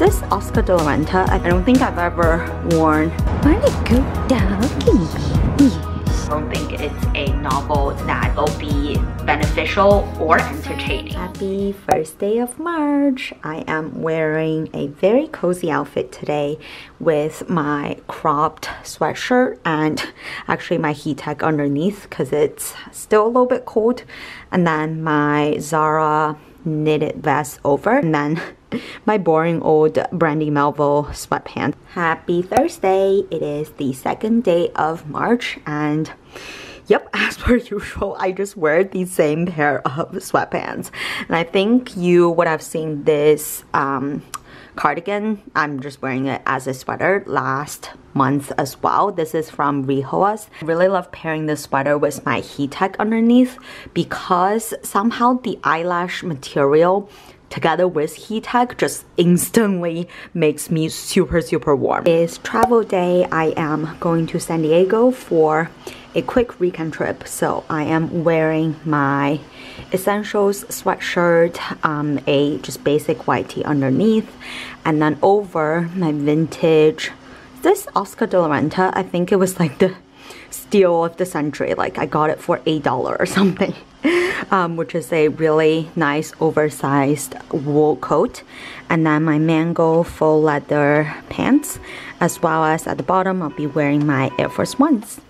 this Oscar de la Renta. I don't think I've ever worn. Pretty good looking. I don't think it's a novel that will be beneficial or entertaining. Happy first day of March. I am wearing a very cozy outfit today with my cropped sweatshirt and actually my heat tech underneath because it's still a little bit cold, and then my Zara knitted vest over, and then my boring old Brandy Melville sweatpants. Happy Thursday. It is the second day of March, and yep, as per usual, I just wear the same pair of sweatpants. And I think you would have seen this cardigan, I'm just wearing it as a sweater, last month as well. This is from Rihoas. I really love pairing this sweater with my heat tech underneath because somehow the eyelash material together with heat tech just instantly makes me super warm. It's travel day. I am going to San Diego for a quick weekend trip, so I am wearing my essentials sweatshirt, a just basic white tee underneath, and then over my vintage, this Oscar de la Renta. I think it was like the steal of the century, like I got it for $8 or something, which is a really nice oversized wool coat, and then my Mango full leather pants, as well as at the bottom I'll be wearing my Air Force Ones.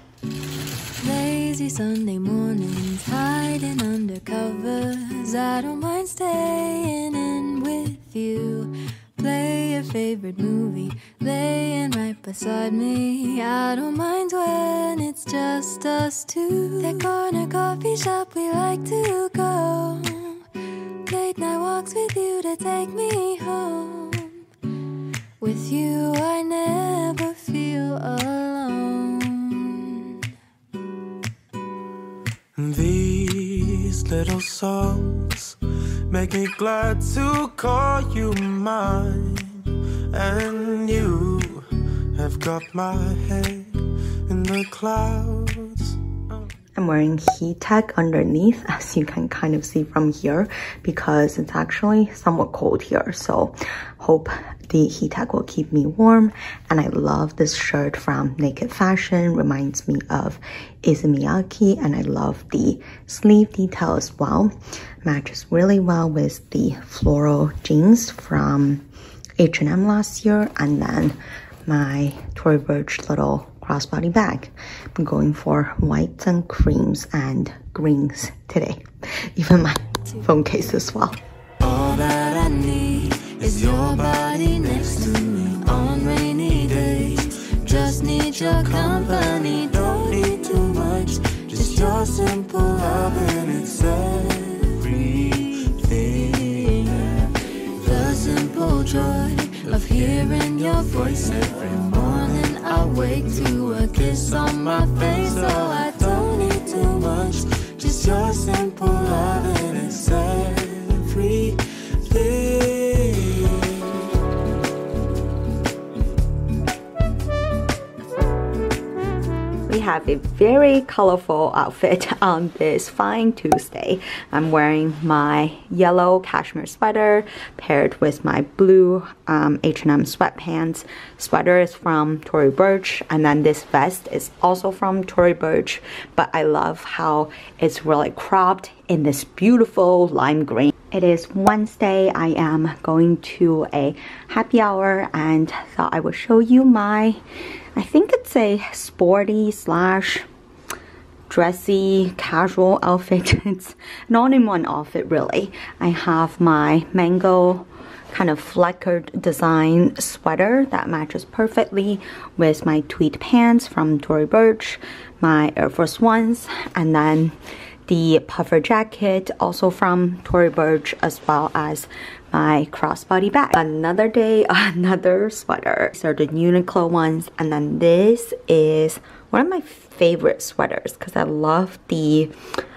Lazy Sunday mornings, hiding under covers. I don't mind staying in with you. Play your favorite movie, laying right beside me. I don't mind when it's just us two. That corner coffee shop we like to go. Late night walks with you to take me home. With you I never feel alone. These little songs make me glad to call you mine, and you have got my head in the clouds. I'm wearing heat tech underneath, as you can kind of see from here, because it's actually somewhat cold here, so hope the heat tech will keep me warm. And I love this shirt from Naked Fashion, reminds me of Izumiyaki, and I love the sleeve detail as well. Matches really well with the floral jeans from H&M last year, and then my Tory Burch little crossbody bag. I'm going for whites and creams and greens today. Even my phone case as well. All that I need is your body next to me on rainy days. Just need your company, don't need too much. Just your simple love and it's everything. The simple joy of hearing your voice every morning. I wake to a kiss on my face, so I don't need too much. Just your simple love and it's everything. Have a very colorful outfit on this fine Tuesday. I'm wearing my yellow cashmere sweater paired with my blue H&M sweatpants. Sweater is from Tory Burch, and then this vest is also from Tory Burch, but I love how it's really cropped in this beautiful lime green. It is Wednesday. I am going to a happy hour and thought I would show you my, I think it's a sporty slash dressy casual outfit. It's an all-in-one outfit really. I have my Mango kind of fleckered design sweater that matches perfectly with my tweed pants from Tory Burch, my Air Force Ones, and then the puffer jacket also from Tory Burch, as well as my crossbody bag. Another day, another sweater. These are the Uniqlo ones, and then this is one of my favorite sweaters because I love the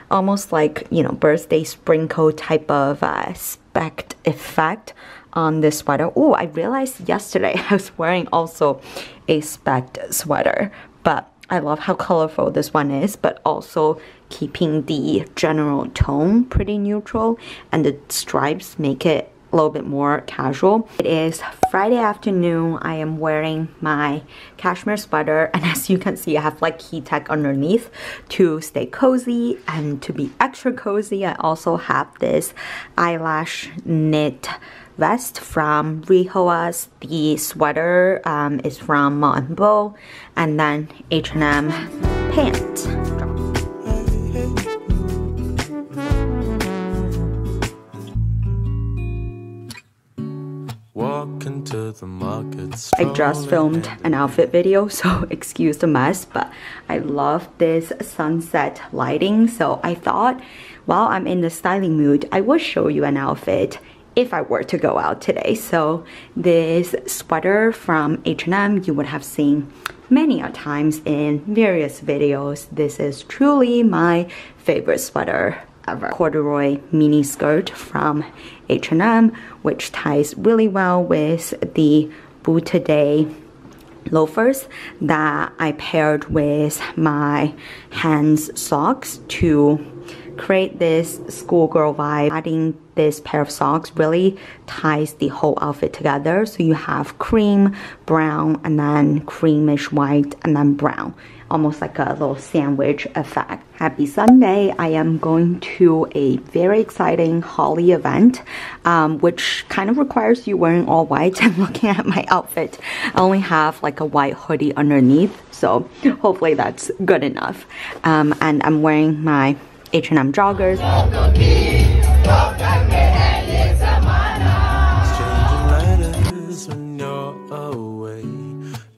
almost like, you know, birthday spring coat type of specked effect on this sweater. Oh, I realized yesterday I was wearing also a specked sweater, but I love how colorful this one is, but also keeping the general tone pretty neutral, and the stripes make it a little bit more casual. It is Friday afternoon. I am wearing my cashmere sweater, and as you can see, I have like heat tech underneath to stay cozy, and to be extra cozy, I also have this eyelash knit vest from Rihoas. The sweater is from Monbo, and then H&M pants. I just filmed an outfit video, so excuse the mess, but I love this sunset lighting, so I thought while I'm in the styling mood, I would show you an outfit if I were to go out today. So this sweater from H&M, you would have seen many a times in various videos. This is truly my favorite sweater ever. Corduroy mini skirt from H&M, which ties really well with the Bouta Dei loafers that I paired with my Hanes socks to create this schoolgirl vibe. Adding this pair of socks really ties the whole outfit together, so you have cream, brown, and then creamish white, and then brown, almost like a little sandwich effect. Happy Sunday. I am going to a very exciting Holi event, which kind of requires you wearing all white. And looking at my outfit, I only have like a white hoodie underneath, so hopefully that's good enough. And I'm wearing my H&M joggers.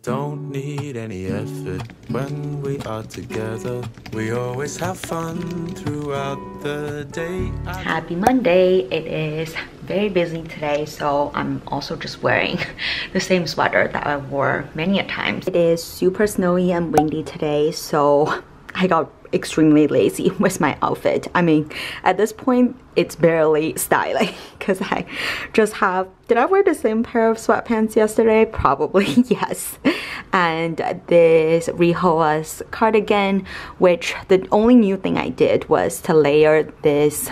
Don't need any effort when we are together. We always have fun throughout the day. Happy Monday. It is very busy today, so I'm also just wearing the same sweater that I wore many a times. It is super snowy and windy today, so I got extremely lazy with my outfit. I mean, at this point, it's barely styling because I just have... Did I wear the same pair of sweatpants yesterday? Probably, yes. And this Rihoas cardigan, which the only new thing I did was to layer this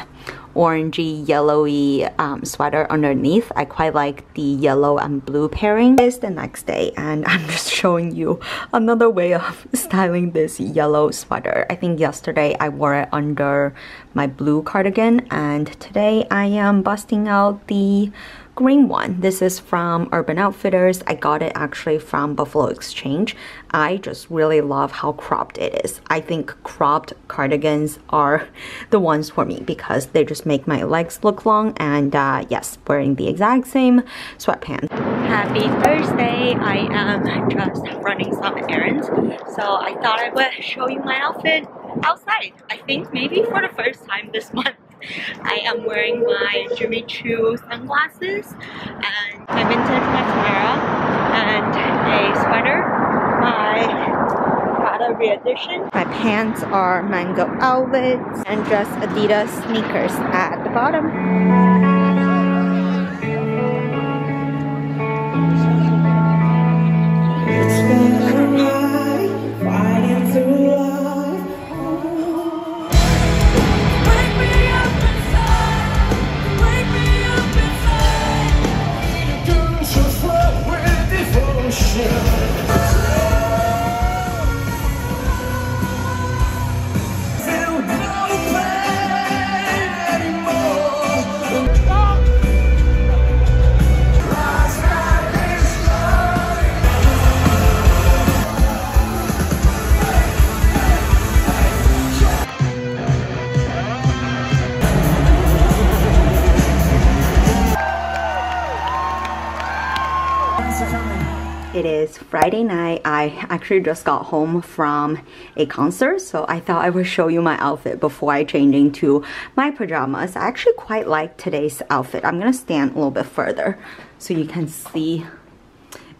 orangey yellowy sweater underneath. I quite like the yellow and blue pairing. It's the next day, and I'm just showing you another way of styling this yellow sweater. I think yesterday I wore it under my blue cardigan, and today I am busting out the green one. This is from Urban Outfitters. I got it actually from Buffalo Exchange. I just really love how cropped it is. I think cropped cardigans are the ones for me because they just make my legs look long. And yes, wearing the exact same sweatpants. Happy Thursday. I am just running some errands, so I thought I would show you my outfit outside. I think maybe for the first time this month, I am wearing my Jimmy Choo sunglasses and my vintage Max Mara and a sweater, my Prada re-edition. My pants are Mango Velvet and just Adidas sneakers at the bottom. It is Friday night. I actually just got home from a concert, so I thought I would show you my outfit before I change into my pajamas. I actually quite like today's outfit. I'm gonna stand a little bit further so you can see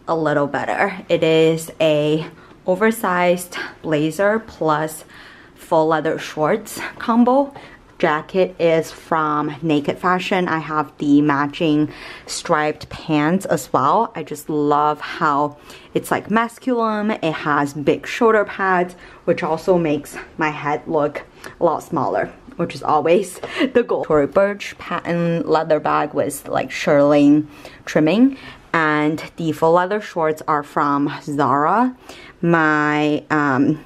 a little better. It is a oversized blazer plus full leather shorts combo. Jacket is from Naked Fashion. I have the matching striped pants as well. I just love how it's like masculine. It has big shoulder pads, which also makes my head look a lot smaller. which is always the goal. Tory Burch patent leather bag with like shirling trimming, and the full leather shorts are from Zara. My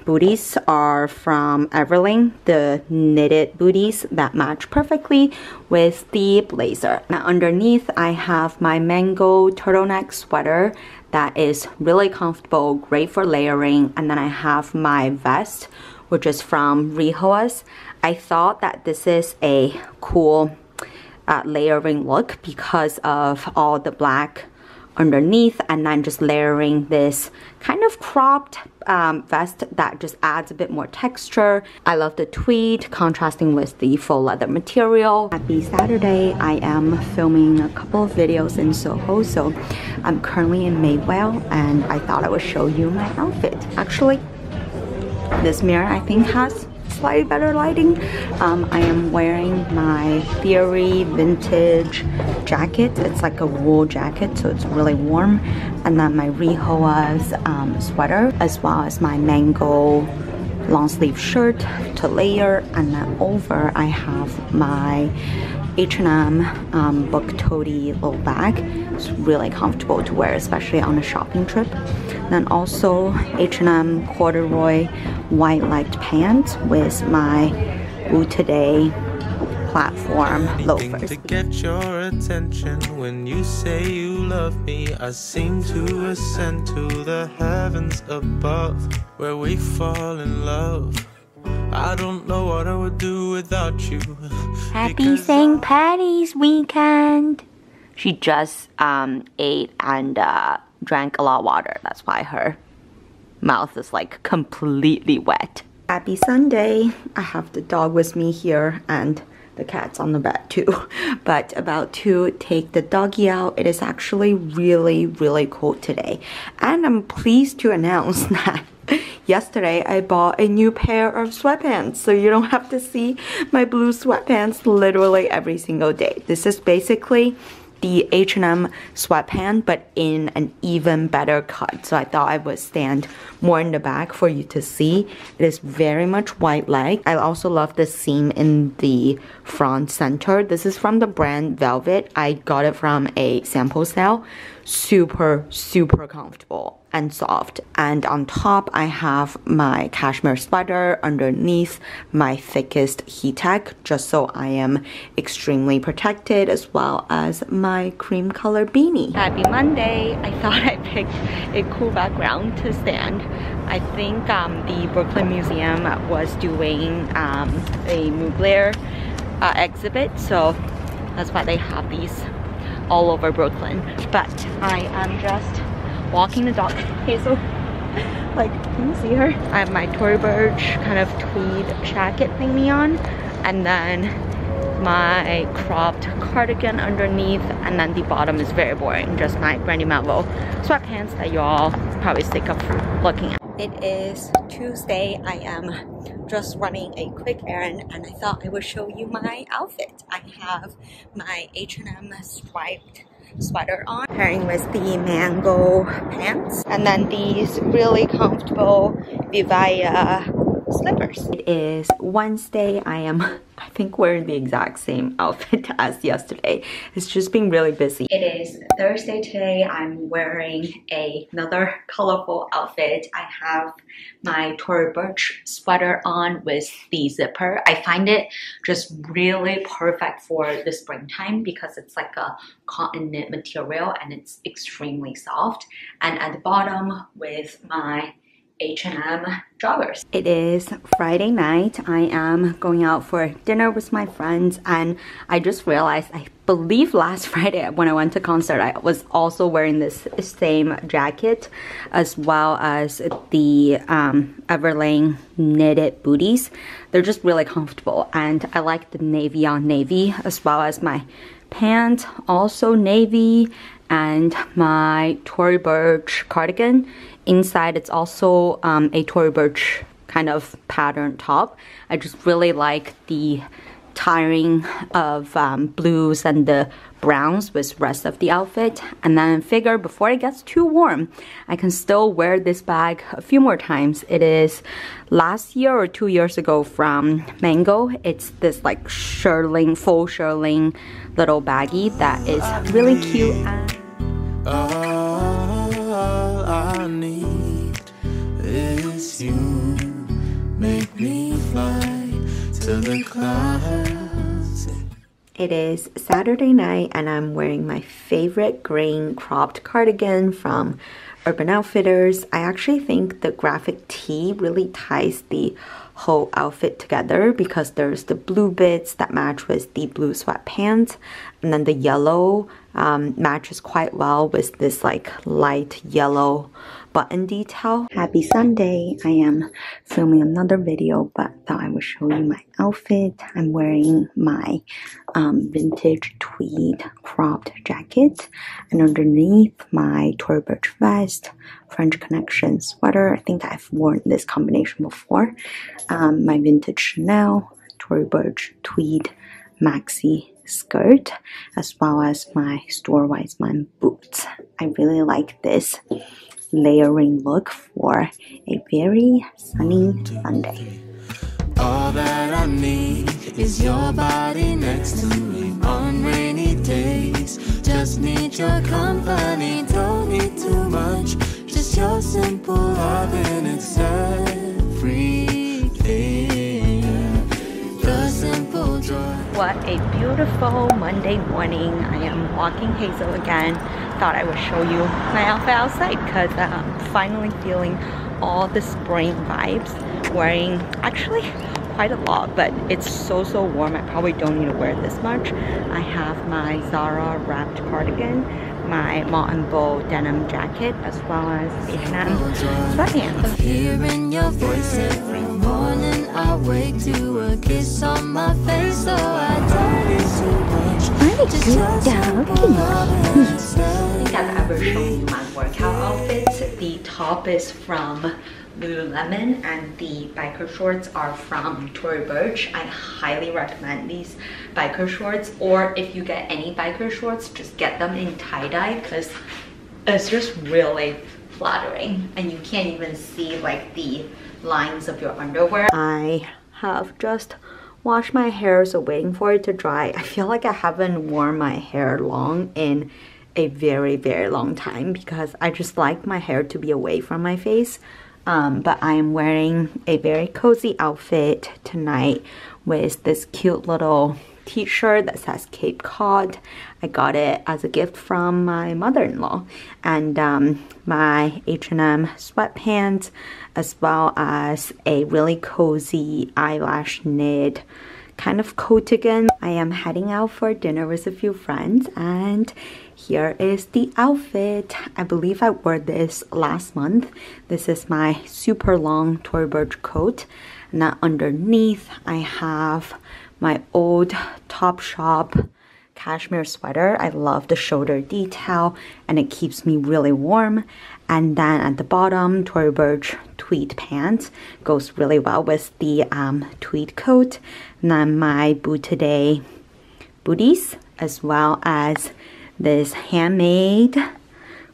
booties are from Everlane, the knitted booties that match perfectly with the blazer. Now underneath I have my Mango turtleneck sweater that is really comfortable, great for layering, and then I have my vest, which is from Rihoas. I thought that this is a cool layering look because of all the black underneath, and then just layering this kind of cropped vest that just adds a bit more texture. I love the tweed contrasting with the faux leather material. Happy Saturday. I am filming a couple of videos in Soho, so I'm currently in Madewell, and I thought I would show you my outfit. Actually, this mirror I think has slightly better lighting. I am wearing my Theory vintage jacket. It's like a wool jacket, so it's really warm. And then my Rihoas sweater, as well as my Mango long sleeve shirt to layer. And then over I have my H&M book toady little bag. It's really comfortable to wear, especially on a shopping trip. Then also H&M corduroy white light pants with my Woo Today platform loafers. Anything to get your attention when you say you love me. I seem to ascend to the heavens above where we fall in love. I don't know what I would do without you. Happy St. Patty's weekend. She just ate and drank a lot of water. That's why her mouth is like completely wet. Happy Sunday. I have the dog with me here, and the cat's on the bed too. But about to take the doggy out. It is actually really, really cold today. And I'm pleased to announce that yesterday I bought a new pair of sweatpants, so you don't have to see my blue sweatpants literally every single day. This is basically the H&M sweatpant, but in an even better cut. So I thought I would stand more in the back for you to see. It is very much wide leg. I also love the seam in the front center. This is from the brand Velvet. I got it from a sample sale. Super, super comfortable and soft. And on top I have my cashmere sweater, underneath my thickest heat tech, just so I am extremely protected, as well as my cream color beanie. Happy Monday. I thought I picked a cool background to stand. I think the Brooklyn Museum was doing a Mugler exhibit, so that's why they have these all over Brooklyn. But I am just walking the dog. Hazel, like, can you see her? I have my Tory Burch kind of tweed jacket thingy on, and then my cropped cardigan underneath, and then the bottom is very boring, just my Brandy Melville sweatpants that you all probably sick of looking at. It is Tuesday. I am just running a quick errand, and I thought I would show you my outfit. I have my H&M striped sweater on, pairing with the Mango pants, and then these really comfortable Vivaya slippers. It is Wednesday. I think wearing the exact same outfit as yesterday. It's just been really busy. It is Thursday today. I'm wearing another colorful outfit. I have my Tory Burch sweater on with the zipper. I find it just really perfect for the springtime because it's like a cotton knit material and it's extremely soft. And at the bottom with my H&M joggers. It is Friday night. I am going out for dinner with my friends, and I just realized I believe last Friday when I went to concert I was also wearing this same jacket, as well as the Everlane knitted booties. They're just really comfortable, and I like the navy on navy, as well as my pants also navy, and my Tory Burch cardigan. Inside it's also a Tory Burch kind of pattern top. I just really like the tiring of blues and the browns with rest of the outfit, and then figure before it gets too warm, I can still wear this bag a few more times. It is last year or 2 years ago from Mango. It's this like shirling, faux shirling little baggie that is really cute. All I need is you. Make me fly to the clouds. It is Saturday night and I'm wearing my favorite green cropped cardigan from Urban Outfitters. I actually think the graphic tee really ties the whole outfit together because there's the blue bits that match with the blue sweatpants, and then the yellow matches quite well with this like light yellow button detail. Happy Sunday! I am filming another video, but thought I would show you my outfit. I'm wearing my vintage tweed cropped jacket, and underneath my Tory Burch vest, French Connection sweater. I think I've worn this combination before. My vintage Chanel, Tory Burch tweed maxi skirt, as well as my Storewiseman boots. I really like this layering look for a very sunny Sunday. All that I need is your body next to me on rainy days. Just need your company, don't need too much. Just your simple love and it's everything. The simple joy. What a beautiful Monday morning. I am walking Hazel again. Thought I would show you my outfit outside because I'm finally feeling all the spring vibes. Wearing actually quite a lot, but it's so warm. I probably don't need to wear this much. I have my Zara wrapped cardigan, my Monbo denim jacket, as well as H&M sweatpants. Hearing your voice every morning, I wake to a kiss on my face, so I don't need too much. Just I think I've ever shown you my workout outfits. The top is from Lululemon and the biker shorts are from Tory Burch. I highly recommend these biker shorts, or if you get any biker shorts, just get them in tie-dye because it's just really flattering and you can't even see like the lines of your underwear. I have just washed my hair, so waiting for it to dry. I feel like I haven't worn my hair long in a very long time because I just like my hair to be away from my face. But I am wearing a very cozy outfit tonight with this cute little t-shirt that says Cape Cod. I got it as a gift from my mother-in-law, and my H&M sweatpants, as well as a really cozy eyelash knit kind of coat again. I am heading out for dinner with a few friends, and here is the outfit. I believe I wore this last month. This is my super long Tory Burch coat, and then underneath I have my old Topshop cashmere sweater. I love the shoulder detail and it keeps me really warm. And then at the bottom, Tory Burch tweed pants goes really well with the tweed coat. And then my Bouta Dei booties, as well as this handmade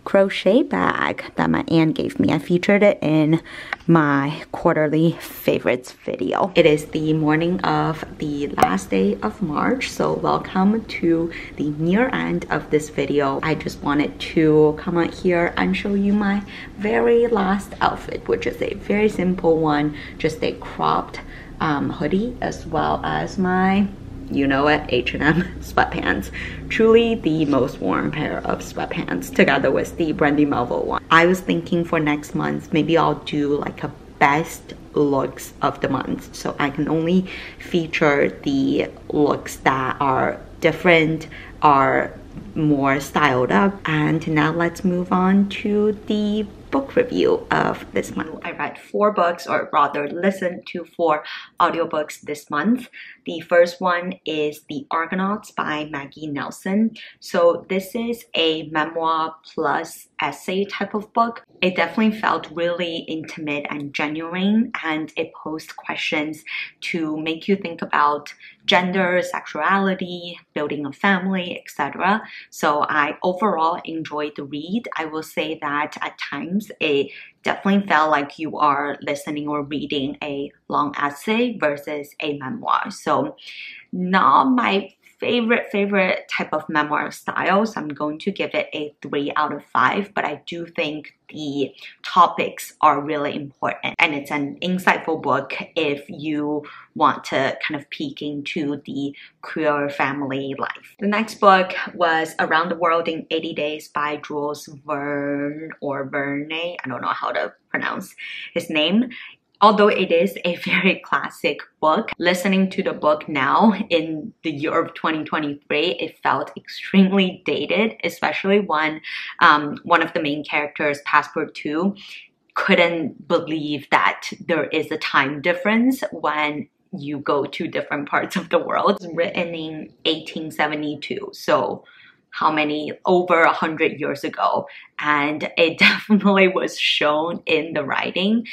crochet bag that my aunt gave me. I featured it in my quarterly favorites video. It is the morning of the last day of March, so welcome to the near end of this video. I just wanted to come out here and show you my very last outfit, which is a very simple one, just a cropped hoodie, as well as my, you know it, H&M sweatpants. Truly the most warm pair of sweatpants, together with the Brandy Melville one. I was thinking for next month, maybe I'll do like a best looks of the month, so I can only feature the looks that are different, are more styled up. And now let's move on to the book review of this month. I read 4 books, or rather listened to 4 audiobooks this month. The first one is The Argonauts by Maggie Nelson. So this is a memoir plus essay type of book. It definitely felt really intimate and genuine, and it posed questions to make you think about gender, sexuality, building a family, etc. So I overall enjoyed the read. I will say that at times it definitely felt like you are listening or reading a long essay versus a memoir. So not my favorite type of memoir style, so I'm going to give it a 3 out of 5, but I do think the topics are really important, and it's an insightful book if you want to kind of peek into the queer family life. The next book was Around the World in 80 Days by Jules Verne, or Verne, I don't know how to pronounce his name. Although it is a very classic book, listening to the book now in the year of 2023, it felt extremely dated, especially when one of the main characters, Passepartout, couldn't believe that there is a time difference when you go to different parts of the world. It's written in 1872, so how many, over 100 years ago, and it definitely was shown in the writing.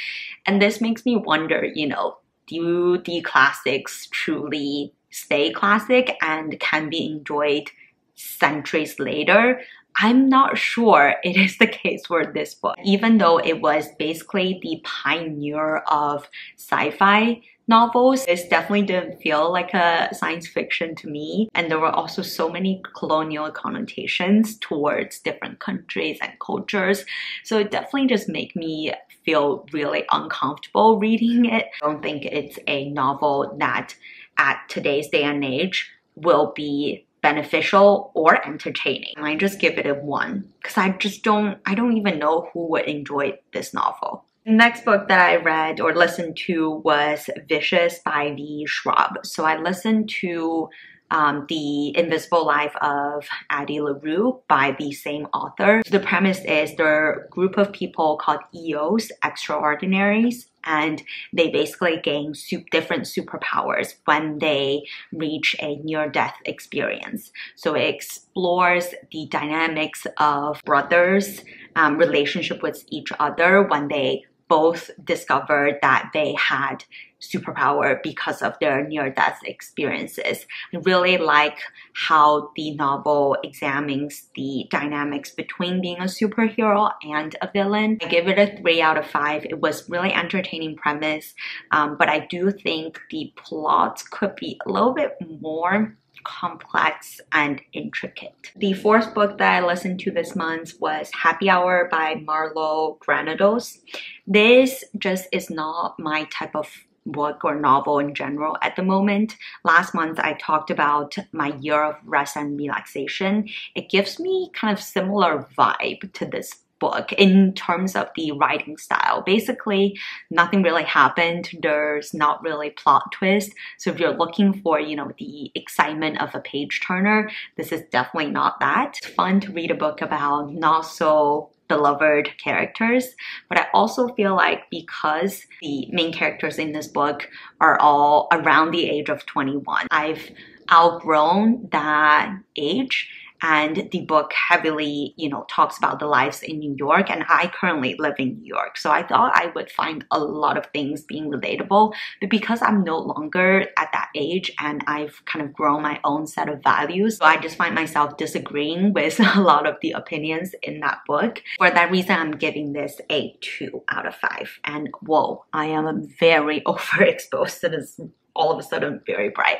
And this makes me wonder, you know, do the classics truly stay classic and can be enjoyed centuries later? I'm not sure it is the case for this book. Even though it was basically the pioneer of sci-fi novels, this definitely didn't feel like a science fiction to me. And there were also so many colonial connotations towards different countries and cultures. So it definitely just made me feel really uncomfortable reading it. I don't think it's a novel that at today's day and age will be beneficial or entertaining. I just give it a 1 because I don't even know who would enjoy this novel. The next book that I read or listened to was Vicious by V. Schwab. So I listened to The Invisible Life of Addie LaRue by the same author. So the premise is there are a group of people called EOs, Extraordinaries, and they basically gain different superpowers when they reach a near-death experience. So it explores the dynamics of brothers' relationship with each other when they both discovered that they had superpower because of their near-death experiences. I really like how the novel examines the dynamics between being a superhero and a villain. I give it a 3 out of 5. It was really entertaining premise, but I do think the plot could be a little bit more complex and intricate. The fourth book that I listened to this month was Happy Hour by Marlo Granados. This just is not my type of book or novel in general at the moment. Last month I talked about my year of rest and relaxation. It gives me kind of similar vibe to this book in terms of the writing style. Basically, nothing really happened. There's not really plot twist. So if you're looking for, you know, the excitement of a page turner, this is definitely not that. It's fun to read a book about not so beloved characters, but I also feel like because the main characters in this book are all around the age of 21, I've outgrown that age. And the book heavily, you know, talks about the lives in New York, and I currently live in New York. So I thought I would find a lot of things being relatable, but because I'm no longer at that age and I've kind of grown my own set of values, so I just find myself disagreeing with a lot of the opinions in that book. For that reason, I'm giving this a 2 out of 5. And whoa, I am very overexposed to this all of a sudden very bright.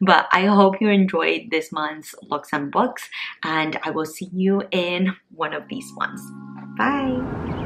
But I hope you enjoyed this month's looks and books, and I will see you in one of these ones. Bye!